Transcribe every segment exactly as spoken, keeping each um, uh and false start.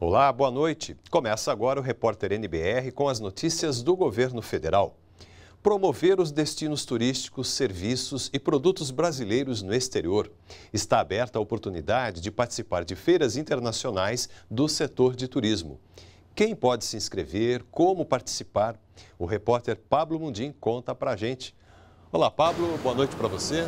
Olá, boa noite. Começa agora o Repórter N B R com as notícias do governo federal. Promover os destinos turísticos, serviços e produtos brasileiros no exterior. Está aberta a oportunidade de participar de feiras internacionais do setor de turismo. Quem pode se inscrever? Como participar? O repórter Pablo Mundim conta pra gente. Olá, Pablo. Boa noite para você.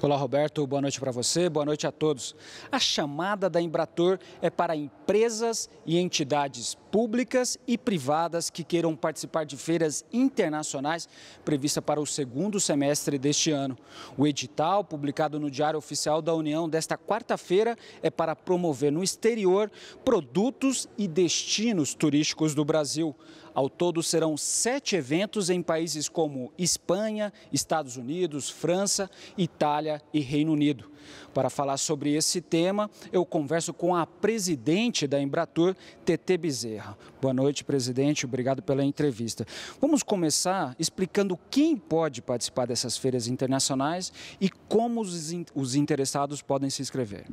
Olá, Roberto. Boa noite para você. Boa noite a todos. A chamada da Embratur é para empresas e entidades públicas e privadas que queiram participar de feiras internacionais prevista para o segundo semestre deste ano. O edital, publicado no Diário Oficial da União desta quarta-feira, é para promover no exterior produtos e destinos turísticos do Brasil. Ao todo, serão sete eventos em países como Espanha, Estados Unidos, França, Itália e Reino Unido. Para falar sobre esse tema, eu converso com a presidente da Embratur, Tete Bezerra. Boa noite, presidente. Obrigado pela entrevista. Vamos começar explicando quem pode participar dessas feiras internacionais e como os interessados podem se inscrever.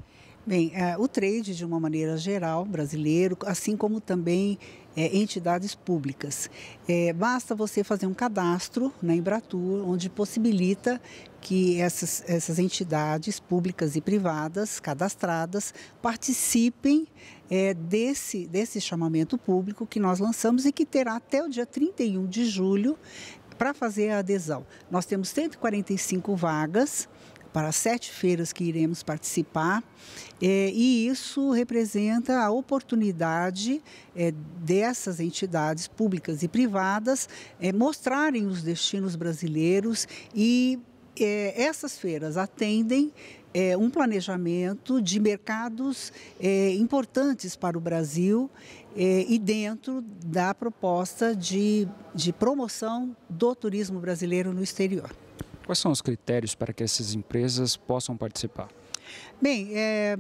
Bem, o trade, de uma maneira geral, brasileiro, assim como também é, entidades públicas. É, basta você fazer um cadastro na Embratur, onde possibilita que essas, essas entidades públicas e privadas cadastradas participem é, desse, desse chamamento público que nós lançamos e que terá até o dia trinta e um de julho para fazer a adesão. Nós temos cento e quarenta e cinco vagas para sete feiras que iremos participar, é, e isso representa a oportunidade é, dessas entidades públicas e privadas é, mostrarem os destinos brasileiros e é, essas feiras atendem é, um planejamento de mercados é, importantes para o Brasil é, e dentro da proposta de, de promoção do turismo brasileiro no exterior. Quais são os critérios para que essas empresas possam participar? Bem, é,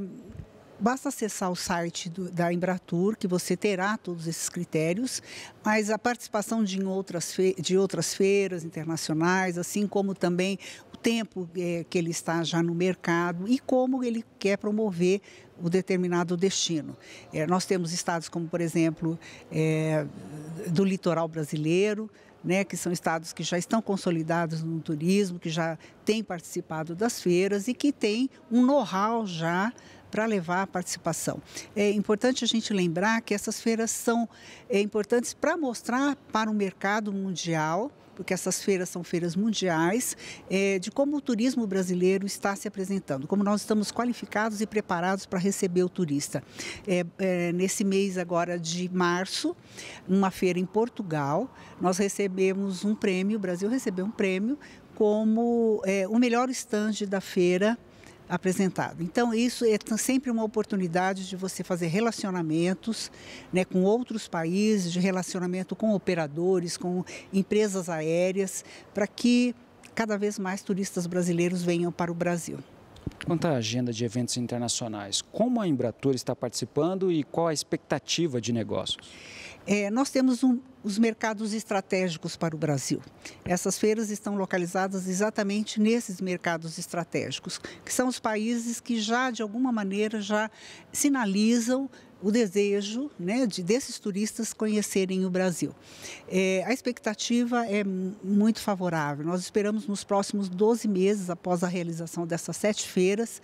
basta acessar o site do, da Embratur, que você terá todos esses critérios, mas a participação de, em outras, fe, de outras feiras internacionais, assim como também o tempo é, que ele está já no mercado e como ele quer promover o determinado destino. É, nós temos estados como, por exemplo, é, do litoral brasileiro, né, que são estados que já estão consolidados no turismo, que já têm participado das feiras e que têm um know-how já para levar a participação. É importante a gente lembrar que essas feiras são é, importantes para mostrar para o mercado mundial, porque essas feiras são feiras mundiais, é, de como o turismo brasileiro está se apresentando, como nós estamos qualificados e preparados para receber o turista. É, é, nesse mês agora de março, uma feira em Portugal, nós recebemos um prêmio, o Brasil recebeu um prêmio como é, o melhor estande da feira apresentado. Então, isso é sempre uma oportunidade de você fazer relacionamentos, né, com outros países, de relacionamento com operadores, com empresas aéreas, para que cada vez mais turistas brasileiros venham para o Brasil. Quanto à agenda de eventos internacionais, como a Embratur está participando e qual a expectativa de negócios? É, nós temos um, os mercados estratégicos para o Brasil. Essas feiras estão localizadas exatamente nesses mercados estratégicos, que são os países que já, de alguma maneira, já sinalizam o desejo, né, de, desses turistas conhecerem o Brasil. É, a expectativa é muito favorável. Nós esperamos nos próximos doze meses, após a realização dessas sete feiras,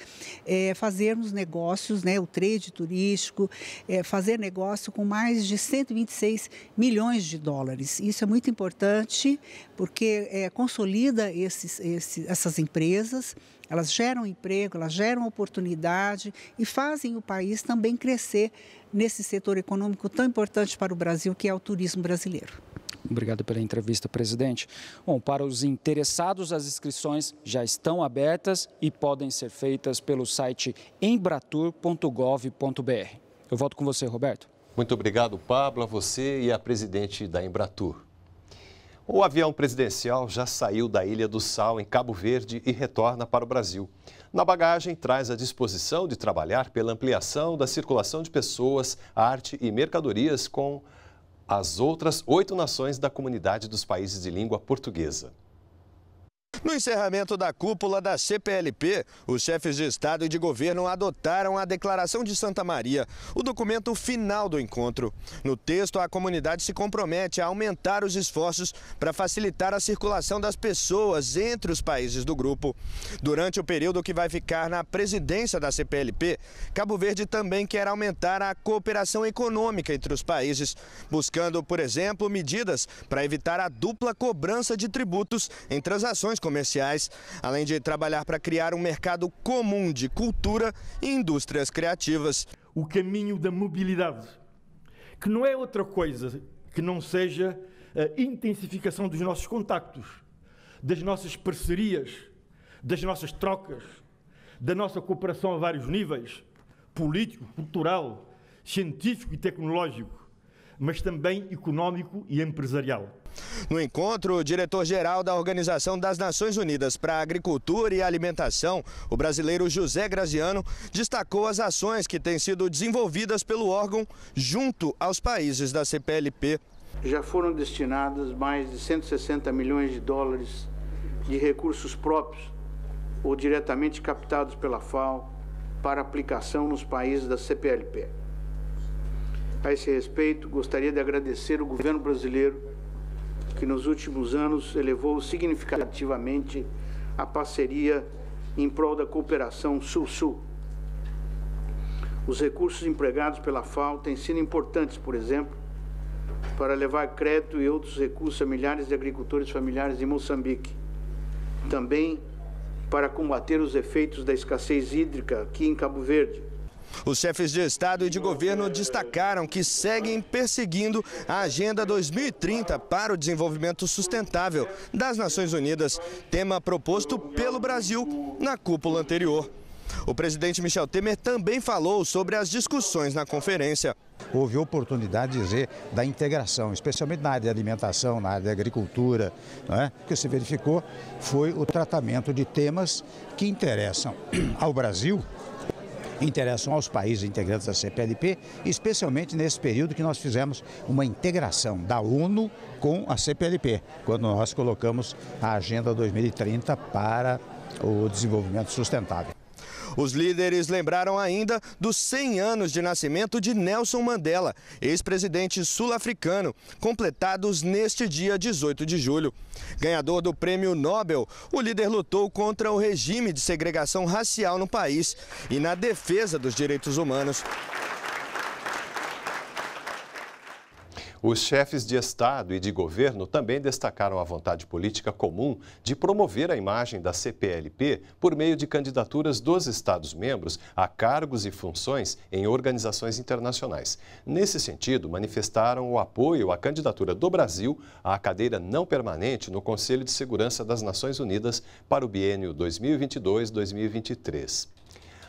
é, fazermos negócios, né, o trade turístico, é, fazer negócio com mais de cento e vinte e seis milhões de dólares. Isso é muito importante porque é, consolida esses, esses, essas empresas. Elas geram emprego, elas geram oportunidade e fazem o país também crescer nesse setor econômico tão importante para o Brasil, que é o turismo brasileiro. Obrigado pela entrevista, presidente. Bom, para os interessados, as inscrições já estão abertas e podem ser feitas pelo site embratur ponto gov ponto br. Eu volto com você, Roberto. Muito obrigado, Pablo, a você e a presidente da Embratur. O avião presidencial já saiu da Ilha do Sal, em Cabo Verde, e retorna para o Brasil. Na bagagem, traz a disposição de trabalhar pela ampliação da circulação de pessoas, arte e mercadorias com as outras oito nações da comunidade dos países de língua portuguesa. No encerramento da cúpula da C P L P, os chefes de Estado e de governo adotaram a Declaração de Santa Maria, o documento final do encontro. No texto, a comunidade se compromete a aumentar os esforços para facilitar a circulação das pessoas entre os países do grupo. Durante o período que vai ficar na presidência da C P L P, Cabo Verde também quer aumentar a cooperação econômica entre os países, buscando, por exemplo, medidas para evitar a dupla cobrança de tributos em transações comerciais, além de trabalhar para criar um mercado comum de cultura e indústrias criativas. O caminho da mobilidade, que não é outra coisa que não seja a intensificação dos nossos contactos, das nossas parcerias, das nossas trocas, da nossa cooperação a vários níveis, político, cultural, científico e tecnológico, mas também econômico e empresarial. No encontro, o diretor-geral da Organização das Nações Unidas para a Agricultura e Alimentação, o brasileiro José Graziano, destacou as ações que têm sido desenvolvidas pelo órgão junto aos países da C P L P. Já foram destinadas mais de cento e sessenta milhões de dólares de recursos próprios ou diretamente captados pela F A O para aplicação nos países da C P L P. A esse respeito, gostaria de agradecer o governo brasileiro que nos últimos anos elevou significativamente a parceria em prol da cooperação Sul-Sul. Os recursos empregados pela F A O têm sido importantes, por exemplo, para levar crédito e outros recursos a milhares de agricultores familiares em Moçambique. Também para combater os efeitos da escassez hídrica aqui em Cabo Verde. Os chefes de Estado e de governo destacaram que seguem perseguindo a Agenda dois mil e trinta para o desenvolvimento sustentável das Nações Unidas, tema proposto pelo Brasil na cúpula anterior. O presidente Michel Temer também falou sobre as discussões na conferência. Houve oportunidade de dizer da integração, especialmente na área de alimentação, na área de agricultura, não é? O que se verificou foi o tratamento de temas que interessam ao Brasil, interessam aos países integrantes da C P L P, especialmente nesse período que nós fizemos uma integração da ONU com a C P L P, quando nós colocamos a Agenda dois mil e trinta para o desenvolvimento sustentável. Os líderes lembraram ainda dos cem anos de nascimento de Nelson Mandela, ex-presidente sul-africano, completados neste dia dezoito de julho. Ganhador do prêmio Nobel, o líder lutou contra o regime de segregação racial no país e na defesa dos direitos humanos. Os chefes de Estado e de governo também destacaram a vontade política comum de promover a imagem da C P L P por meio de candidaturas dos Estados-membros a cargos e funções em organizações internacionais. Nesse sentido, manifestaram o apoio à candidatura do Brasil à cadeira não permanente no Conselho de Segurança das Nações Unidas para o biênio dois mil e vinte e dois a dois mil e vinte e três.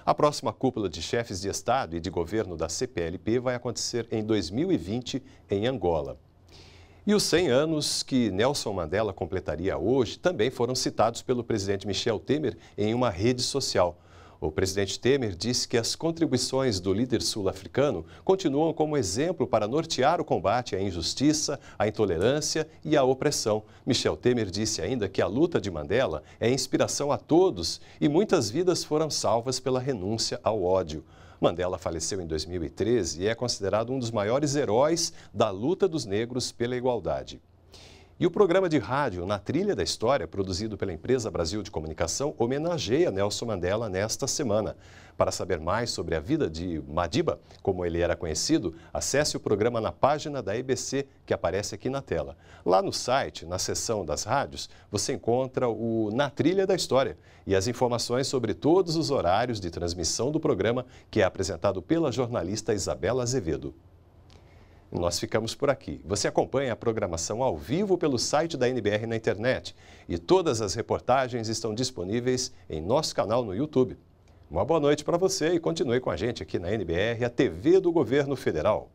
A próxima cúpula de chefes de Estado e de governo da C P L P vai acontecer em dois mil e vinte, em Angola. E os cem anos que Nelson Mandela completaria hoje também foram citados pelo presidente Michel Temer em uma rede social. O presidente Temer disse que as contribuições do líder sul-africano continuam como exemplo para nortear o combate à injustiça, à intolerância e à opressão. Michel Temer disse ainda que a luta de Mandela é inspiração a todos e muitas vidas foram salvas pela renúncia ao ódio. Mandela faleceu em dois mil e treze e é considerado um dos maiores heróis da luta dos negros pela igualdade. E o programa de rádio Na Trilha da História, produzido pela empresa Brasil de Comunicação, homenageia Nelson Mandela nesta semana. Para saber mais sobre a vida de Madiba, como ele era conhecido, acesse o programa na página da E B C, que aparece aqui na tela. Lá no site, na seção das rádios, você encontra o Na Trilha da História e as informações sobre todos os horários de transmissão do programa, que é apresentado pela jornalista Isabela Azevedo. Nós ficamos por aqui. Você acompanha a programação ao vivo pelo site da N B R na internet. E todas as reportagens estão disponíveis em nosso canal no YouTube. Uma boa noite para você e continue com a gente aqui na N B R, a T V do Governo Federal.